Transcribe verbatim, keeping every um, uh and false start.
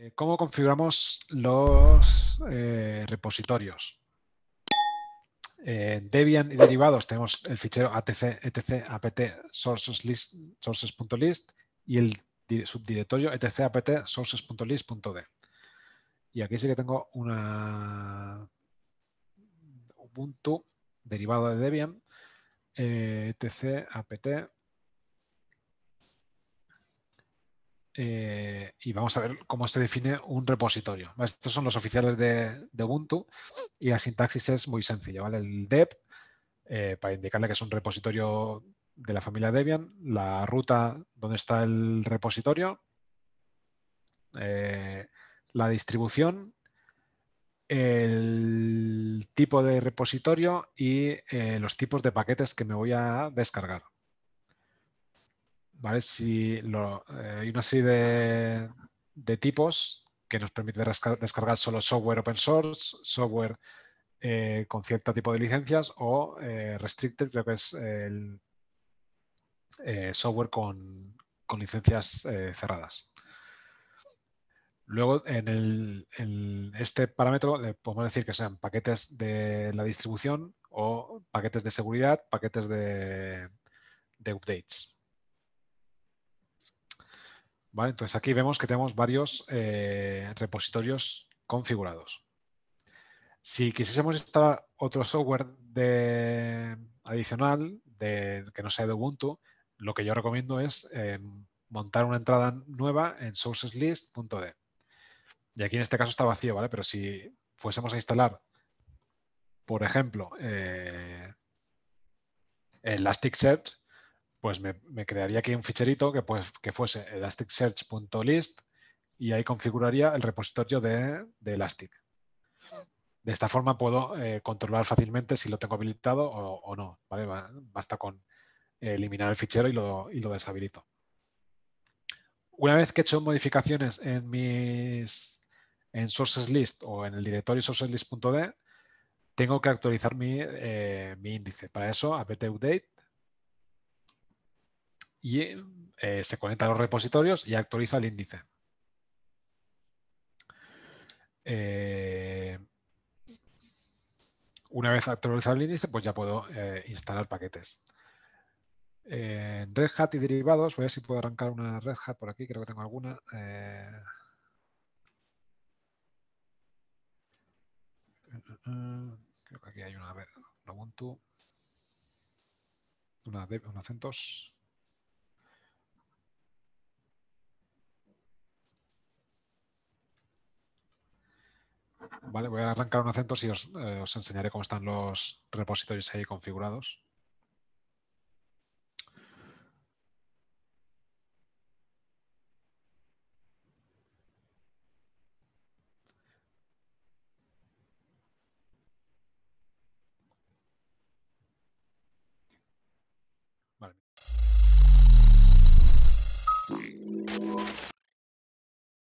Eh, ¿Cómo configuramos los eh, repositorios? En eh, Debian y derivados tenemos el fichero atc, etc, apt, sources.list sources y el subdirectorio etc, apt, sources.list.d. Y aquí sí que tengo una Ubuntu derivado de Debian, eh, etc, apt. Eh, y vamos a ver cómo se define un repositorio. ¿Vale? Estos son los oficiales de, de Ubuntu y la sintaxis es muy sencilla. ¿Vale? El dep, eh, para indicarle que es un repositorio de la familia Debian, la ruta donde está el repositorio, eh, la distribución, el tipo de repositorio y eh, los tipos de paquetes que me voy a descargar. ¿Vale? Si lo, eh, hay una serie de, de tipos que nos permite descargar solo software open source, software eh, con cierto tipo de licencias o eh, restricted, creo que es el eh, software con, con licencias eh, cerradas. Luego, en, el, en este parámetro le podemos decir que sean paquetes de la distribución o paquetes de seguridad, paquetes de, de updates. Vale, entonces aquí vemos que tenemos varios eh, repositorios configurados. Si quisiésemos instalar otro software de, adicional de, que no sea de Ubuntu, lo que yo recomiendo es eh, montar una entrada nueva en sources list punto d. Y aquí en este caso está vacío, ¿vale? Pero si fuésemos a instalar, por ejemplo, eh, Elasticsearch, pues me, me crearía aquí un ficherito que, pues, que fuese elasticsearch.list y ahí configuraría el repositorio de, de Elastic. De esta forma puedo eh, controlar fácilmente si lo tengo habilitado o, o no. ¿Vale? Basta con eliminar el fichero y lo, y lo deshabilito. Una vez que he hecho modificaciones en mis en sources list o en el directorio sources list punto d, tengo que actualizar mi, eh, mi índice. Para eso, apt-update. Y eh, se conecta a los repositorios y actualiza el índice. Eh, una vez actualizado el índice, pues ya puedo eh, instalar paquetes. Eh, Red Hat y derivados, voy a ver si puedo arrancar una Red Hat por aquí, creo que tengo alguna. Eh... Creo que aquí hay una, a ver, una Ubuntu, una, una Centos. Vale, voy a arrancar un Centos y os, eh, os enseñaré cómo están los repositorios ahí configurados.